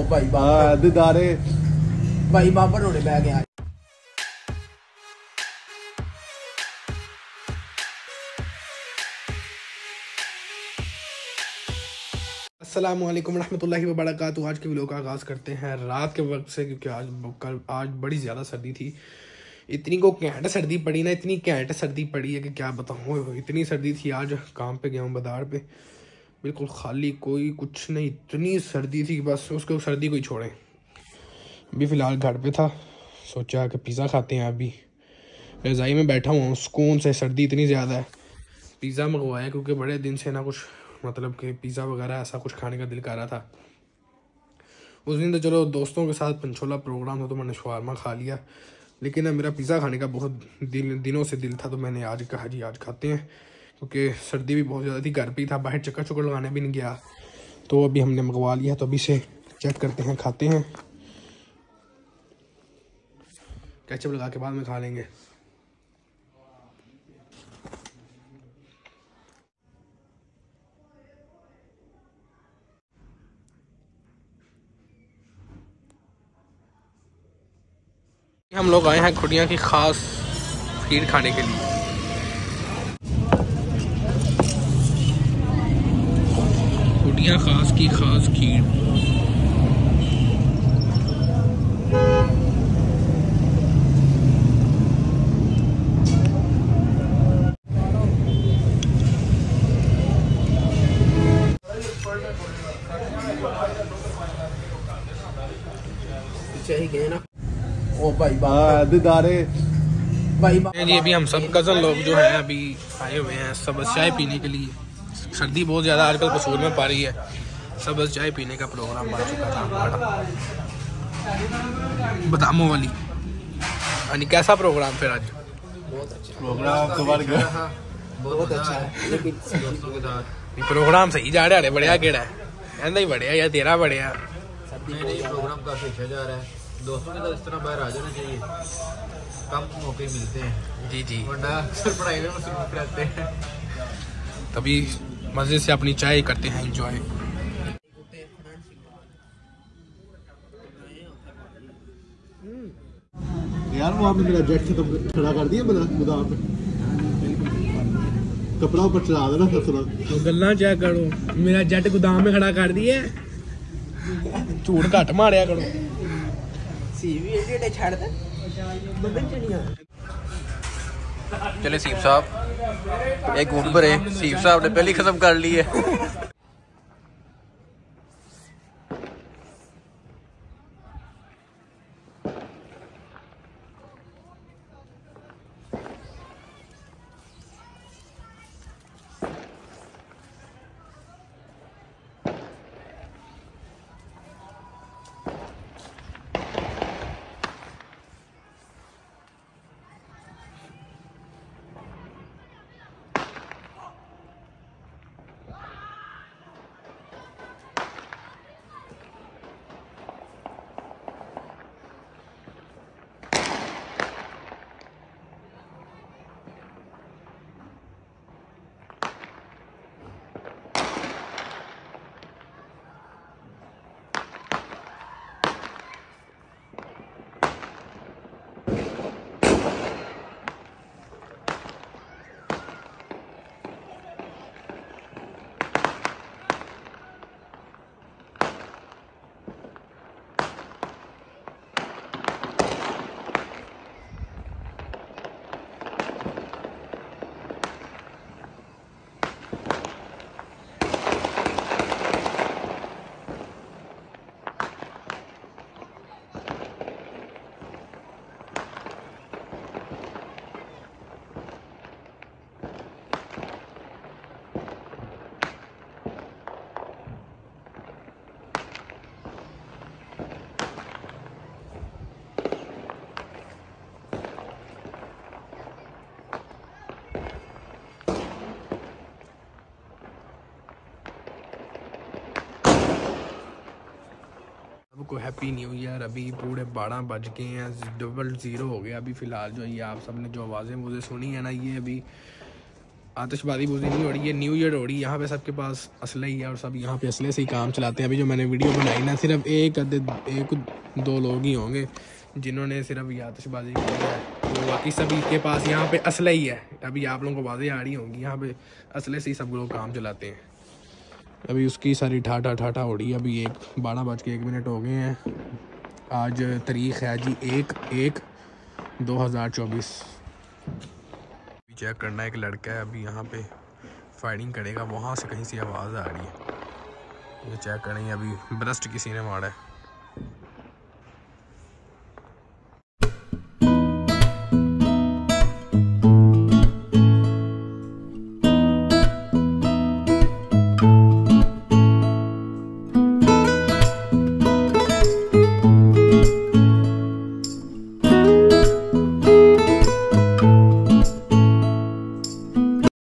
ओ भाई बाबर दीदारे भाई बाबर होने बह गया। अस्सलामु अलैकुम रहमतुल्लाहि व बरकातहू। आज के व्लॉग का आगाज़ करते हैं रात के वक्त से, क्योंकि आज बड़ी ज़्यादा सर्दी थी। इतनी को घैंट सर्दी पड़ी ना, इतनी घैंट सर्दी पड़ी है कि क्या बताऊँ। इतनी सर्दी थी, आज काम पे गया हूँ बाजार पे, बिल्कुल खाली, कोई कुछ नहीं। इतनी सर्दी थी कि बस उसको सर्दी को ही छोड़ें। अभी फ़िलहाल घर पे था, सोचा कि पिज़्ज़ा खाते हैं। अभी रज़ाई में बैठा हुआ हूँ सुकून से, सर्दी इतनी ज़्यादा है। पिज़्ज़ा मंगवाया क्योंकि बड़े दिन से ना कुछ मतलब कि पिज़्ज़ा वगैरह ऐसा कुछ खाने का दिल कर रहा था। उस दिन तो चलो दोस्तों के साथ पंचोला प्रोग्राम था तो मैंने शवारमा खा लिया, लेकिन ना मेरा पिज़्ज़ा खाने का बहुत दिनों से दिल था। तो मैंने आज कहा जी आज खाते हैं, क्योंकि सर्दी भी बहुत ज़्यादा थी, घर पर था, बाहर चक्कर चुक्कर लगाने भी नहीं गया। तो अभी हमने मंगवा लिया, तो अभी से चेक करते हैं, खाते हैं। केचप लगा के बाद में खा लेंगे। हम लोग आए हैं खुड़िया की खास खीर खाने के लिए। खुड़िया खास की खास खीर, चाहिए गए ना। ओ भाई दीदारे भाई जी। अभी हम सब कज़न लोग जो हैं अभी आए हुए हैं सब चाय पीने के लिए। सर्दी बहुत ज़्यादा आजकल कसूर में पा रही है, सब चाय पीने का प्रोग्राम बन चुका था हमारा बदामों वाली। यानी कैसा प्रोग्राम फिर आज? बहुत अच्छा प्रोग्राम तो बढ़ गया, बहुत अच्छा है। दोस्तों के साथ प्रोग्राम सही जा रहा है। बढ़िया केड़ा है कहना ही बढ़िया या तेरा बढ़िया प्रोग्राम काफ़ी अच्छा जा रहा है। दोस्तों के साथ इस तरह बाहर आ जाना चाहिए, कम मौके मिलते हैं। जी जी वरना अक्सर पढ़ाई में मसरूफ रहते हैं। तभी मज़े से अपनी चाय करते हैं एंजॉय। यार वो आपने मेरा जैकेट तो खड़ा कर दिया, बता कपड़ा ऊपर चढ़ा देना था थोड़ा। तो गल्ला चेक करो, मेरा जैकेट गोदाम में खड़ा कर दिया। झूठ घट मारिया करो। चले सीफ साहब एक घूम पर है, सीफ साहब ने पहली खत्म कर ली है। को हैप्पी न्यू ईयर। अभी पूरे 12 बज गए हैं, 00 हो गया अभी फ़िलहाल। जो ये आप सब ने जो आवाज़ें मुझे सुनी है ना, ये अभी आतिशबाजी बुजी नहीं हो रही है, न्यू ईयर हो रही है। यहाँ पे सबके पास असला ही है और सब यहाँ पे असले से ही काम चलाते हैं। अभी जो मैंने वीडियो बनाई ना, सिर्फ एक दो लोग ही होंगे जिन्होंने सिर्फ ये आतिशबाजी की है, तो बाकी सभी के पास यहाँ पे असला ही है। अभी आप लोगों को वाज़ें आ रही होंगी, यहाँ पे असले से ही सब लोग काम चलाते हैं। अभी उसकी सारी ठाठा ठाठा हो रही है। अभी 12:01 हो गए हैं। आज तारीख़ है जी 1/1/2024। चेक करना है कि लड़का है अभी यहाँ पे फायरिंग करेगा, वहाँ से कहीं से आवाज़ आ रही है। ये चेक करेंगे, अभी ब्रस्ट किसी ने मारा है।